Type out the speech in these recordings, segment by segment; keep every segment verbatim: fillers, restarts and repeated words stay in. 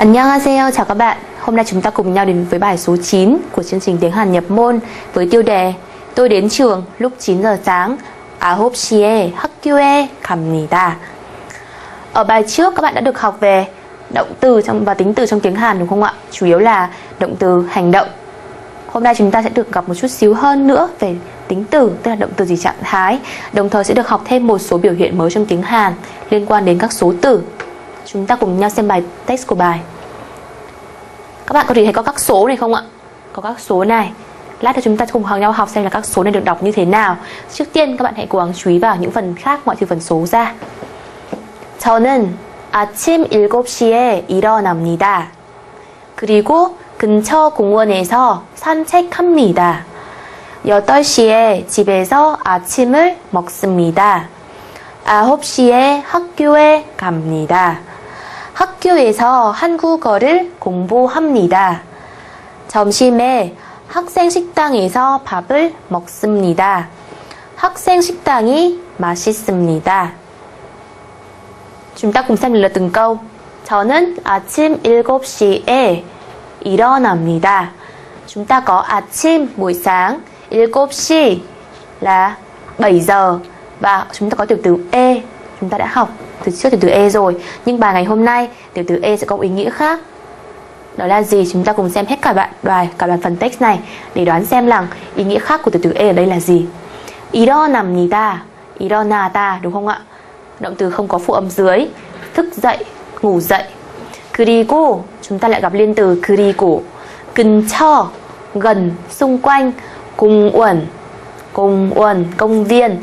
안녕하세요, chào các bạn. Hôm nay chúng ta cùng nhau đến với bài số chín của chương trình tiếng Hàn nhập môn với tiêu đề Tôi đến trường lúc chín giờ sáng. 아홉 시에 학교에 갑니다. Ở bài trước các bạn đã được học về động từ trong và tính từ trong tiếng Hàn đúng không ạ? Chủ yếu là động từ hành động. Hôm nay chúng ta sẽ được gặp một chút xíu hơn nữa về tính từ, tức là động từ gì trạng thái. Đồng thời sẽ được học thêm một số biểu hiện mới trong tiếng Hàn liên quan đến các số từ. Chúng ta cùng nhau xem bài text của bài. Các bạn có thể thấy có các số này không ạ? Có các số này. Lát nữa chúng ta cùng nhau học xem là các số này được đọc như thế nào. Trước tiên các bạn hãy cố gắng chú ý vào những phần khác ngoại trừ phần số ra. 저는 아침 일곱 시에 일어납니다. 그리고 근처 공원에서 산책합니다. 여덟 시에 집에서 아침을 먹습니다. 아홉 시에 학교에 갑니다. 학교에서 한국어를 공부합니다. 점심에 학생 식당에서 밥을 먹습니다. 학생 식당이 맛있습니다. Chúng ta cùng xem lượt từng câu. 저는 아침 일곱 시에 일어납니다. Chúng ta có 아침 buổi sáng, 일곱 시 là bảy giờ. Và chúng ta có tiểu từ E, chúng ta đã học từ trước tiểu từ E rồi. Nhưng bài ngày hôm nay tiểu từ E sẽ có ý nghĩa khác. Đó là gì? Chúng ta cùng xem hết cả đoạn bài, cả đoạn phần text này để đoán xem rằng ý nghĩa khác của tiểu từ E ở đây là gì. 일어납니다, 일어나다 đúng không ạ? Động từ không có phụ âm dưới, thức dậy, ngủ dậy. 그리고 chúng ta lại gặp liên từ 그리고. 근처 gần, xung quanh. 공원 공원 công viên.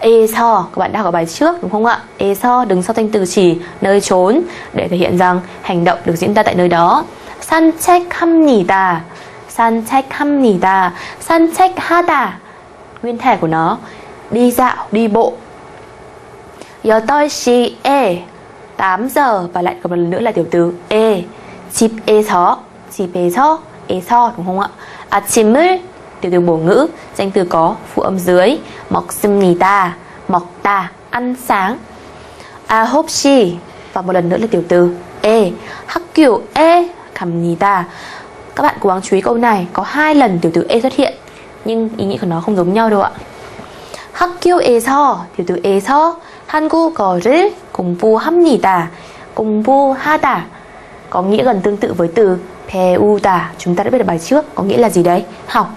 에서 các bạn đã học ở bài trước đúng không ạ? 에서 đứng sau thanh từ chỉ nơi trốn để thể hiện rằng hành động được diễn ra tại nơi đó. 산책합니다, 산책합니다, 산책하다 nguyên thể của nó đi dạo, đi bộ. 여덟 시에 tám giờ và lại còn một lần nữa là tiểu từ e. 집에서, 집에서, 에서 đúng không ạ? 아침을 tiểu từ bổ ngữ, danh từ có phụ âm dưới. 먹습니다, 먹다, ăn sáng. 아홉 시 và một lần nữa là tiểu từ e. 학교에 갑니다. Các bạn cố gắng chú ý câu này, có hai lần tiểu từ e xuất hiện nhưng ý nghĩa của nó không giống nhau đâu ạ. 학교에서 tiểu từ 에서 한국어를 공부합니다. 공부하다 có nghĩa gần tương tự với từ 배우다 chúng ta đã biết ở bài trước, có nghĩa là gì đấy? Học.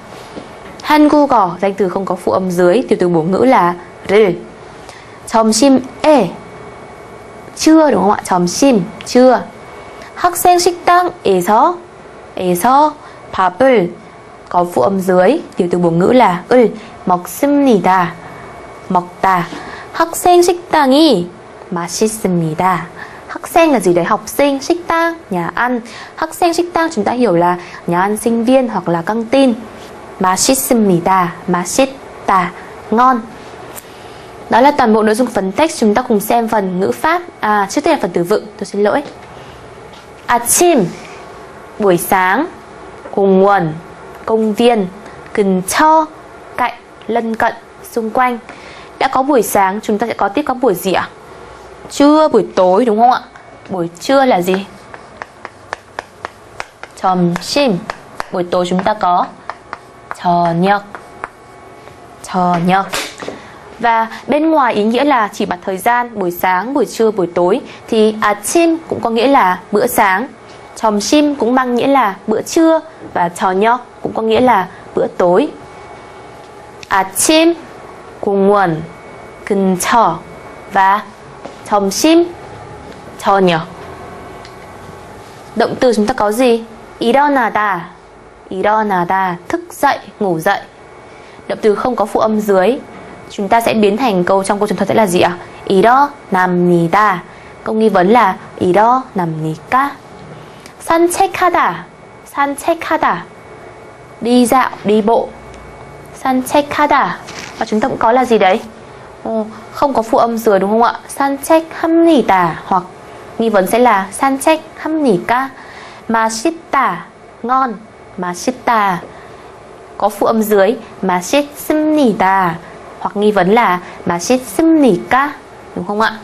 한국어 danh từ không có phụ âm dưới, tiểu từ bổ ngữ là 를. 점심에 trưa đúng không ạ? 점심 trưa. 학생 식당에서 에서 밥을 có phụ âm dưới, tiểu từ bổ ngữ là 을. 먹습니다 먹다. 학생 식당이 맛있습니다. 학생 là gì đấy? Học sinh, 식당 nhà ăn. 학생 식당 chúng ta hiểu là nhà ăn sinh viên hoặc là căng tin. 맛있습니다, 맛있다 ngon. Đó là toàn bộ nội dung phần text. Chúng ta cùng xem phần ngữ pháp. À, trước tiên là phần từ vựng, tôi xin lỗi. 아침 buổi sáng. 공원 công viên. 근처 cạnh, lân cận, xung quanh. Đã có buổi sáng, chúng ta sẽ có tiếp có buổi gì ạ? Trưa, buổi tối đúng không ạ? Buổi trưa là gì? 점심. Buổi tối chúng ta có 저녁, 저녁. Và bên ngoài ý nghĩa là chỉ mặt thời gian, buổi sáng, buổi trưa, buổi tối. Thì 아침 cũng có nghĩa là bữa sáng. 점심 cũng mang nghĩa là bữa trưa. Và 저녁 cũng có nghĩa là bữa tối. 아침, 공원, 근처 và 점심, 저녁. Động từ chúng ta có gì? 일어나다, 일어나다, thức dậy, ngủ dậy. Động từ không có phụ âm dưới, chúng ta sẽ biến thành câu trong câu chúng ta sẽ là gì ạ? 일어납니다. Câu nghi vấn là 일어납니까? 산책하다, 산책하다, đi dạo, đi bộ. 산책하다 và chúng ta cũng có là gì đấy? Ồ, không có phụ âm dưới đúng không ạ? 산책합니다 hoặc nghi vấn sẽ là 산책합니까? 맛있다 ngon. 맛있다 có phụ âm dưới. 맛있습니다 hoặc nghi vấn là 맛있습니까 đúng không ạ?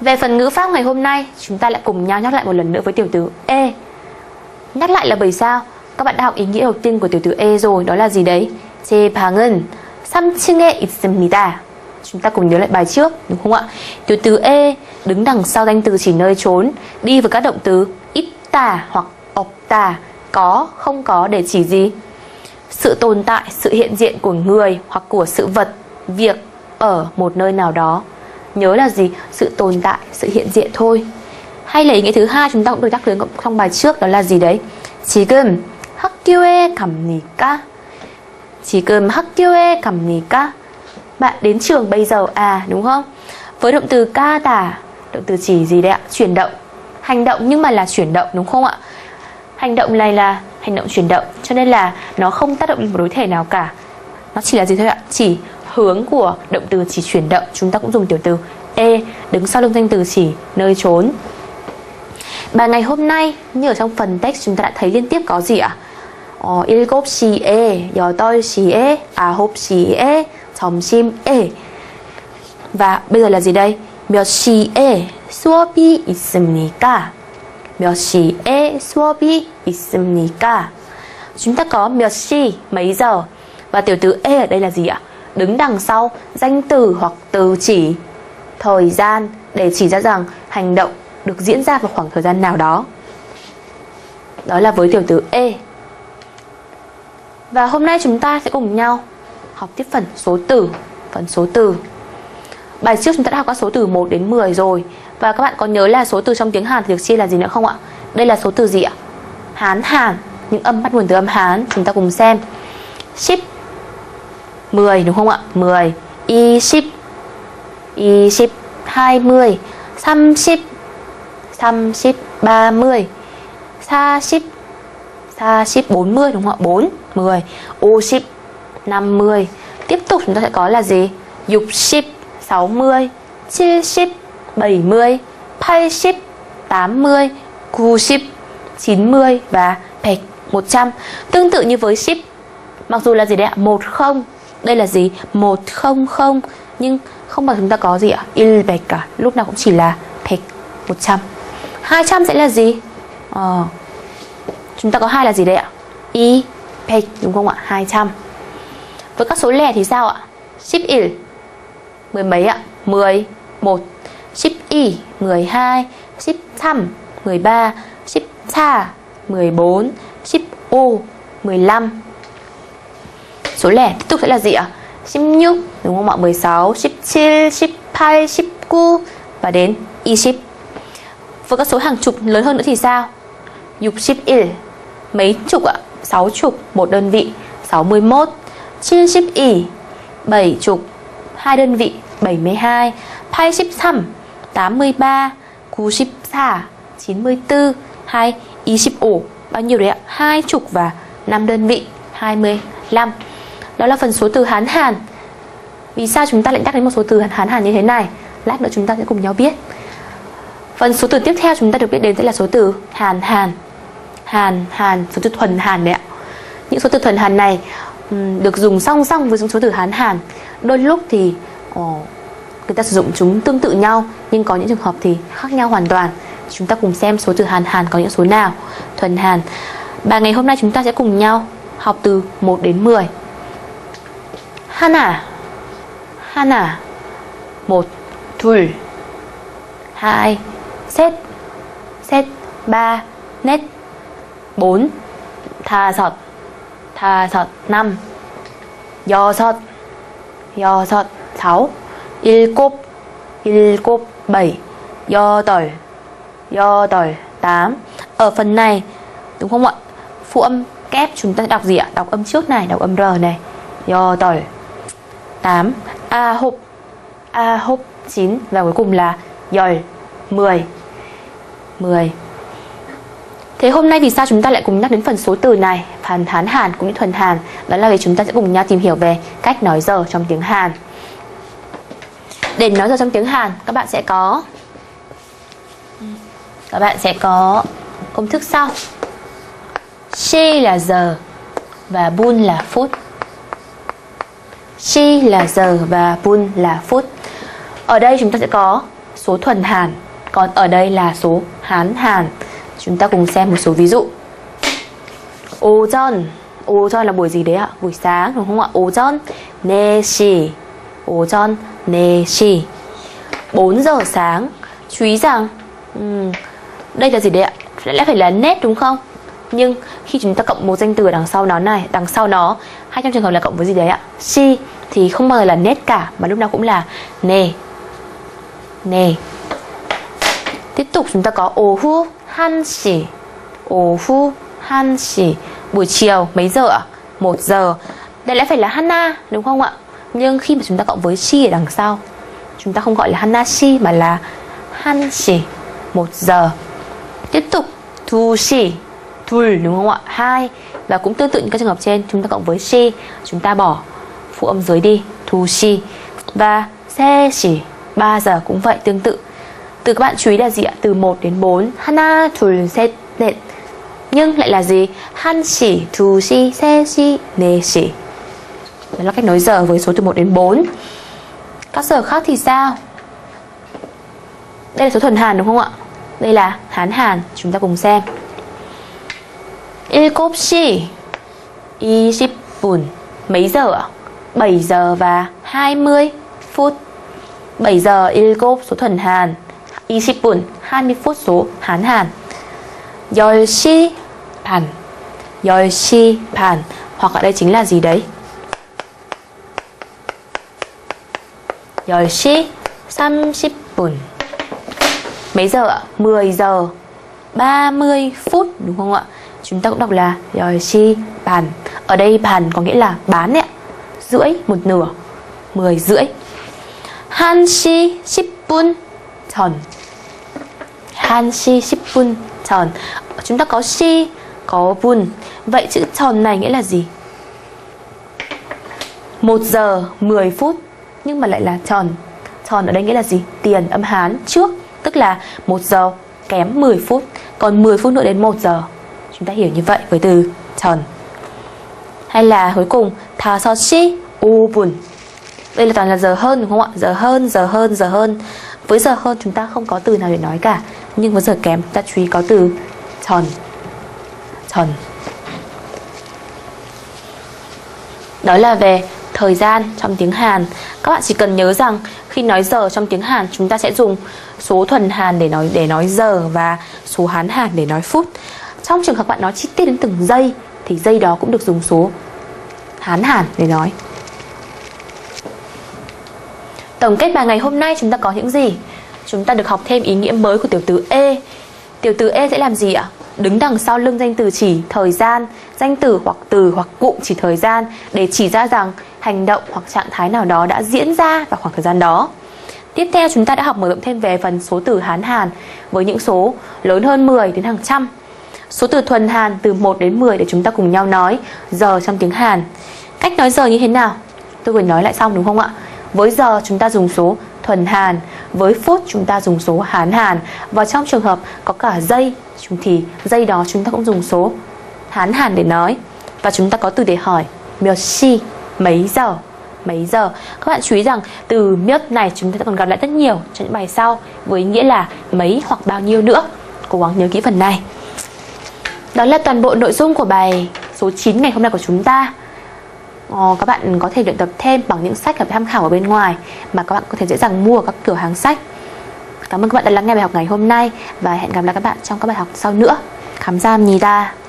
Về phần ngữ pháp ngày hôm nay, chúng ta lại cùng nhau nhắc lại một lần nữa với tiểu từ E. Nhắc lại là bởi sao? Các bạn đã học ý nghĩa đầu tiên của tiểu từ E rồi, đó là gì đấy? 제 방은 삼 층에 있습니다. Chúng ta cùng nhớ lại bài trước, đúng không ạ? Tiểu từ E đứng đằng sau danh từ chỉ nơi trốn, đi với các động từ 있다 hoặc 없다, có, không có để chỉ gì? Sự tồn tại, sự hiện diện của người hoặc của sự vật, việc ở một nơi nào đó. Nhớ là gì? Sự tồn tại, sự hiện diện thôi. Hay là ý nghĩa thứ hai chúng ta cũng được nhắc đến trong bài trước, đó là gì đấy? 지금 학교에 갑니까? 지금 학교에 갑니까? Bạn đến trường bây giờ à, đúng không? Với động từ 가다, động từ chỉ gì đấy ạ? Chuyển động. Hành động nhưng mà là chuyển động, đúng không ạ? Hành động này là hành động chuyển động, cho nên là nó không tác động đến một đối thể nào cả. Nó chỉ là gì thôi ạ? Chỉ hướng của động từ chỉ chuyển động. Chúng ta cũng dùng tiểu từ E đứng sau lưng danh từ chỉ nơi trốn. Bài ngày hôm nay như ở trong phần text chúng ta đã thấy liên tiếp có gì ạ? 어, 일곱 시에, 여덟 시에, 아홉 시에, 점심에. Và bây giờ là gì đây? 몇 시에 수업이 있습니까? 몇 시에 수업이 있습니까? Chúng ta có 몇 시, mấy giờ. Và tiểu từ E ở đây là gì ạ? Đứng đằng sau danh từ hoặc từ chỉ thời gian để chỉ ra rằng hành động được diễn ra vào khoảng thời gian nào đó. Đó là với tiểu từ E. Và hôm nay chúng ta sẽ cùng nhau học tiếp phần số từ. Phần số từ. Bài trước chúng ta đã học các số từ một đến mười rồi. Và các bạn có nhớ là số từ trong tiếng Hàn thì được chia là gì nữa không ạ? Đây là số từ gì ạ? Hán Hàn, những âm bắt nguồn từ âm Hán. Chúng ta cùng xem. Ship mười đúng không ạ? mười. Y ship. Y ship hai mươi. Sam ship. Sam ship ba mươi. Sa ship. Sa ship bốn mươi đúng không ạ? bốn. mười. O ship năm mươi. Tiếp tục chúng ta sẽ có là gì? Dục ship sáu mươi. Chi ship bảy mươi, 팔십, tám mươi, 구십, chín mươi và 백십, một trăm. Tương tự như với ship, mặc dù là gì đấy ạ? mười. Đây là gì? một trăm. Nhưng không mà chúng ta có gì ạ? một trăm cả. Lúc nào cũng chỉ là 백십, một trăm. hai trăm sẽ là gì? Ờ. Chúng ta có hai là gì đấy ạ? 이, 백 đúng không ạ? hai trăm. Với các số lẻ thì sao ạ? 십일, mười mấy ạ? mười, một. 십이, mười hai, 십삼, mười ba, 십사, mười bốn, 십오, mười lăm. Số lẻ tiếp tục sẽ là gì ạ? 십육, đúng không ạ? mười sáu, 십칠, 십팔, 십구 và đến 이십. Với các số hàng chục lớn hơn nữa thì sao? 육십일, mấy chục ạ? sáu chục, một đơn vị, sáu mươi mốt. 칠십이, bảy chục, hai đơn vị, bảy mươi hai. 팔십삼, tám mươi ba, 구십사, chín mươi tư hay 이십오. Bao nhiêu đấy ạ? hai chục và năm đơn vị, hai mươi lăm. Đó là phần số từ Hán Hàn. Vì sao chúng ta lại nhắc đến một số từ Hán Hàn như thế này? Lát nữa chúng ta sẽ cùng nhau biết. Phần số từ tiếp theo chúng ta được biết đến sẽ là số từ Hàn Hàn. Hàn Hàn, số từ thuần Hàn đấy ạ. Những số từ thuần Hàn này um, được dùng song song với số từ Hán Hàn. Đôi lúc thì oh, người ta sử dụng chúng tương tự nhau, nhưng có những trường hợp thì khác nhau hoàn toàn. Chúng ta cùng xem số từ Hàn Hàn có những số nào. Thuần Hàn. Bài ngày hôm nay chúng ta sẽ cùng nhau học từ một đến mười. 하나, 하나, một, 둘, hai, 셋, 셋, ba, 넷, bốn, 다섯, 다섯, năm, 여섯, 여섯, sáu, 일곱, 일곱, bảy, 여덟, 여덟, tám. Ở phần này, đúng không ạ? Phụ âm kép chúng ta đọc gì ạ? Đọc âm trước này, đọc âm R này. 여덟, tám. A hộp, A hộp, chín. Và cuối cùng là 열, mười. mười. Thế hôm nay vì sao chúng ta lại cùng nhắc đến phần số từ này? Phần Hán Hàn cũng như thuần Hàn. Đó là vì chúng ta sẽ cùng nhau tìm hiểu về cách nói giờ trong tiếng Hàn. Để nói giờ trong tiếng Hàn, các bạn sẽ có các bạn sẽ có công thức sau. She là giờ và bun là phút. She là giờ và bun là phút. Ở đây chúng ta sẽ có số thuần hàn, còn ở đây là số hán hàn. Chúng ta cùng xem một số ví dụ. 오전, 오전 là buổi gì đấy ạ? Buổi sáng đúng không ạ? 오전 네 시, 오전 네 시, bốn giờ sáng. Chú ý rằng um, đây là gì đấy ạ? Lẽ phải là nét đúng không? Nhưng khi chúng ta cộng một danh từ đằng sau nó này, đằng sau nó, hay trong trường hợp là cộng với gì đấy ạ? Si thì không bao giờ là nét cả, mà lúc nào cũng là nè. Nè. Tiếp tục chúng ta có 오후 한 시. 오후 한 시, buổi chiều mấy giờ ạ? một giờ. Đây lẽ phải là Hanna đúng không ạ? Nhưng khi mà chúng ta cộng với si ở đằng sau, chúng ta không gọi là Hanna si mà là 한 시, một giờ. Tiếp tục 두 시, 둘 đúng không ạ? Hai, và cũng tương tự như các trường hợp trên, chúng ta cộng với si, chúng ta bỏ phụ âm dưới đi, 두 시. Và 세 시, ba giờ cũng vậy, tương tự. Từ các bạn chú ý là gì ạ? Từ một đến bốn, 하나, 둘, 셋, 넷. Nhưng lại là gì? 한 시, 두 시, 세 시, 네 시. Đó là cách nối giờ với số từ một đến bốn. Các giờ khác thì sao? Đây là số thuần hàn đúng không ạ? Đây là hán hàn, chúng ta cùng xem. 일곱 시 이십 분, mấy giờ ạ? bảy giờ và hai mươi phút. bảy giờ 일곱 số thuần hàn, 이십 분 hai mươi phút số hán hàn. 열 시 반, 열 시 반, hoặc ở đây chính là gì đấy? 열 시 삼십 분. Mấy giờ ạ? mười giờ ba mươi phút đúng không ạ? Chúng ta cũng đọc là 열 시 반. Ở đây bàn có nghĩa là bán ạ. Rưỡi, một nửa, mười rưỡi. 한 시 십 분 전. 한 시 십 분 전. Chúng ta có si, có bun. Vậy chữ tròn này nghĩa là gì? một giờ mười phút, nhưng mà lại là tròn. Tròn ở đây nghĩa là gì? Tiền âm Hán trước, tức là một giờ kém mười phút, còn mười phút nữa đến một giờ. Chúng ta hiểu như vậy với từ tròn. Hay là cuối cùng 다섯 시 오 분. Đây là toàn là giờ hơn đúng không ạ? Giờ hơn, giờ hơn, giờ hơn. Với giờ hơn chúng ta không có từ nào để nói cả, nhưng với giờ kém chúng ta chú ý có từ tròn. Tròn. Đó là về thời gian trong tiếng Hàn. Các bạn chỉ cần nhớ rằng khi nói giờ trong tiếng Hàn, chúng ta sẽ dùng số thuần Hàn để nói để nói giờ và số Hán Hàn để nói phút. Trong trường hợp bạn nói chi tiết đến từng giây thì giây đó cũng được dùng số Hán Hàn để nói. Tổng kết bài ngày hôm nay chúng ta có những gì? Chúng ta được học thêm ý nghĩa mới của tiểu từ E. Tiểu từ E sẽ làm gì ạ? Đứng đằng sau lưng danh từ chỉ thời gian, danh từ hoặc từ hoặc cụm chỉ thời gian để chỉ ra rằng hành động hoặc trạng thái nào đó đã diễn ra vào khoảng thời gian đó. Tiếp theo chúng ta đã học mở rộng thêm về phần số từ Hán Hàn với những số lớn hơn mười đến hàng trăm. Số từ thuần Hàn từ một đến mười để chúng ta cùng nhau nói giờ trong tiếng Hàn. Cách nói giờ như thế nào? Tôi vừa nói lại xong đúng không ạ? Với giờ chúng ta dùng số thuần Hàn, với phút chúng ta dùng số Hán Hàn, và trong trường hợp có cả giây thì giây đó chúng ta cũng dùng số Hán Hàn để nói. Và chúng ta có từ để hỏi 몇 시, mấy giờ, mấy giờ. Các bạn chú ý rằng từ 몇 này chúng ta còn gặp lại rất nhiều trong những bài sau với nghĩa là mấy hoặc bao nhiêu nữa. Cố gắng nhớ kỹ phần này. Đó là toàn bộ nội dung của bài số chín ngày hôm nay của chúng ta. Ờ, các bạn có thể luyện tập thêm bằng những sách hợp tham khảo ở bên ngoài mà các bạn có thể dễ dàng mua ở các cửa hàng sách. Cảm ơn các bạn đã lắng nghe bài học ngày hôm nay và hẹn gặp lại các bạn trong các bài học sau nữa. 감사합니다.